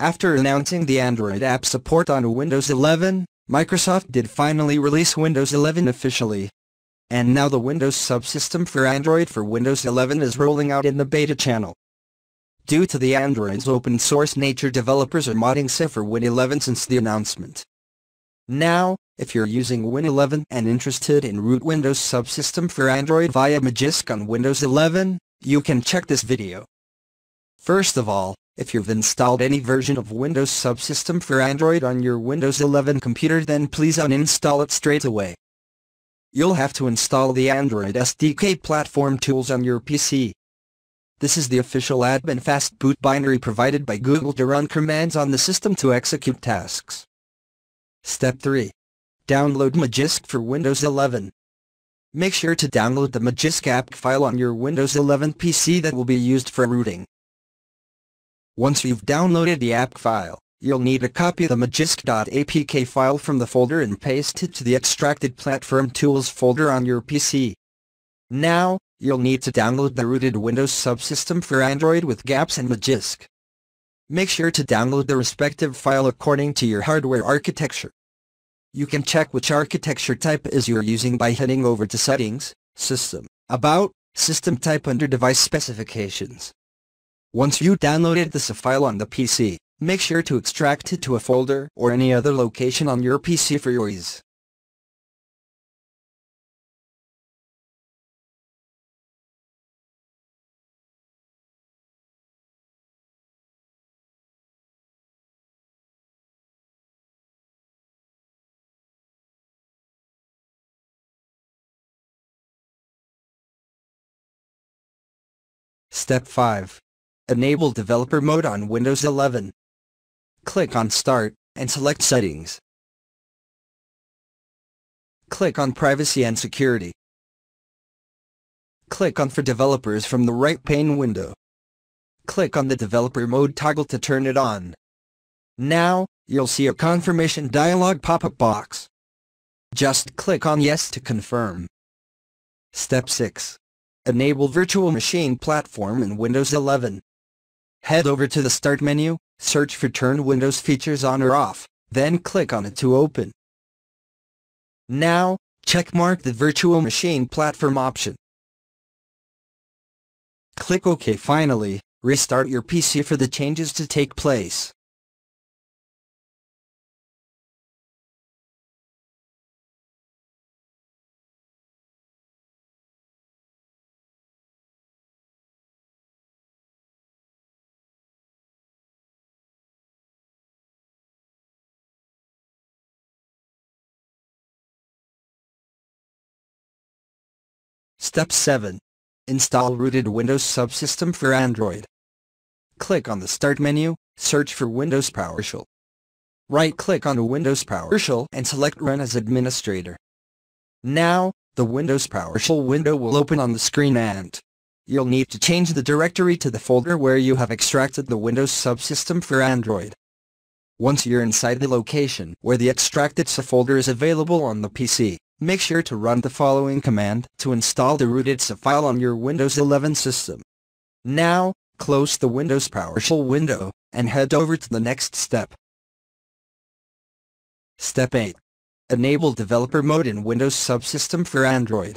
After announcing the Android app support on Windows 11, Microsoft did finally release Windows 11 officially. And now the Windows Subsystem for Android for Windows 11 is rolling out in the beta channel. Due to the Android's open source nature, developers are modding it for Win 11 since the announcement. Now, if you're using Win 11 and interested in root Windows Subsystem for Android via Magisk on Windows 11, you can check this video. First of all, if you've installed any version of Windows Subsystem for Android on your Windows 11 computer, then please uninstall it straight away. You'll have to install the Android SDK Platform Tools on your PC. This is the official admin fastboot binary provided by Google to run commands on the system to execute tasks. Step 3. Download Magisk for Windows 11. Make sure to download the Magisk app file on your Windows 11 PC that will be used for rooting. Once you've downloaded the app file, you'll need to copy the magisk.apk file from the folder and paste it to the extracted Platform Tools folder on your PC. Now, you'll need to download the rooted Windows Subsystem for Android with gapps and Magisk. Make sure to download the respective file according to your hardware architecture. You can check which architecture type is you're using by heading over to Settings, System, About, System Type under Device Specifications. Once you downloaded this file on the PC, make sure to extract it to a folder or any other location on your PC for your ease. Step 5. Enable Developer Mode on Windows 11. Click on Start, and select Settings. Click on Privacy and Security. Click on For Developers from the right pane window. Click on the Developer Mode toggle to turn it on. Now, you'll see a confirmation dialog pop-up box. Just click on Yes to confirm. Step 6. Enable Virtual Machine Platform in Windows 11. Head over to the Start menu, search for Turn Windows Features On or Off, then click on it to open. Now, checkmark the Virtual Machine Platform option. Click OK. Finally, restart your PC for the changes to take place. Step 7. Install rooted Windows Subsystem for Android. Click on the Start menu, search for Windows PowerShell. Right-click on Windows PowerShell and select Run as Administrator. Now, the Windows PowerShell window will open on the screen and you'll need to change the directory to the folder where you have extracted the Windows Subsystem for Android. Once you're inside the location where the extracted folder is available on the PC, make sure to run the following command to install the rooted .zip file on your Windows 11 system. Now, close the Windows PowerShell window, and head over to the next step. Step 8. Enable Developer Mode in Windows Subsystem for Android.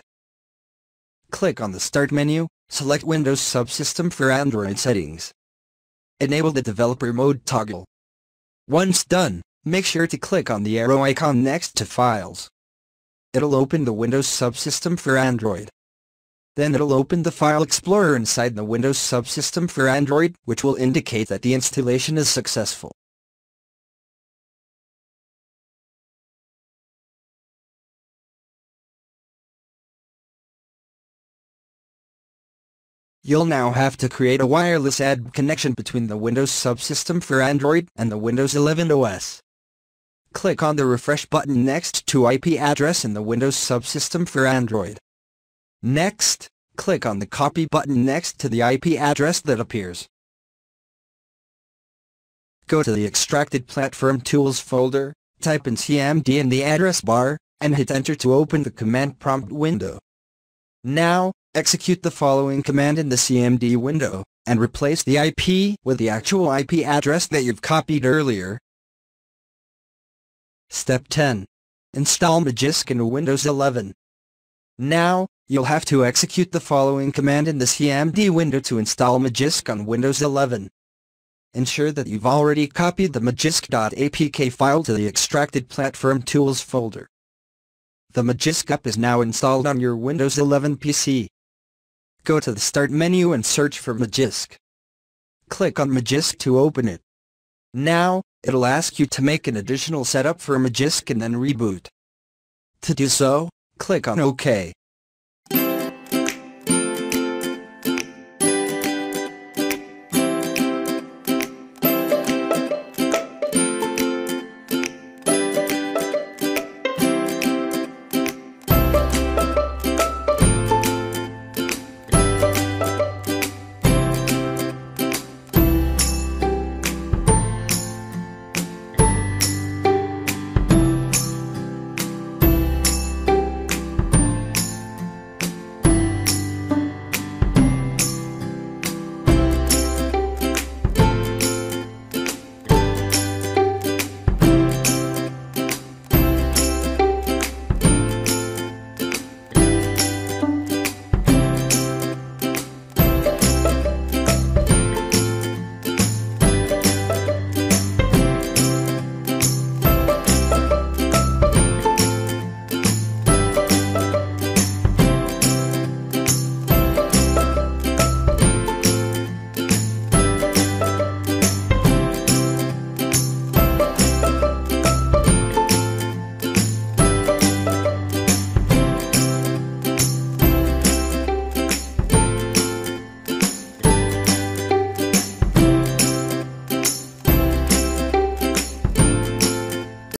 Click on the Start menu, select Windows Subsystem for Android Settings. Enable the Developer Mode toggle. Once done, make sure to click on the arrow icon next to Files. It'll open the Windows Subsystem for Android. Then it'll open the File Explorer inside the Windows Subsystem for Android, which will indicate that the installation is successful. You'll now have to create a wireless ADB connection between the Windows Subsystem for Android and the Windows 11 OS. Click on the Refresh button next to IP address in the Windows Subsystem for Android. Next, click on the Copy button next to the IP address that appears. Go to the Extracted Platform Tools folder, type in CMD in the address bar, and hit Enter to open the command prompt window. Now, execute the following command in the CMD window, and replace the IP with the actual IP address that you've copied earlier. Step 10. Install Magisk in Windows 11. Now, you'll have to execute the following command in the CMD window to install Magisk on Windows 11. Ensure that you've already copied the magisk.apk file to the extracted Platform Tools folder. The Magisk app is now installed on your Windows 11 PC. Go to the Start menu and search for Magisk. Click on Magisk to open it. Now, it'll ask you to make an additional setup for Magisk and then reboot. To do so, click on OK.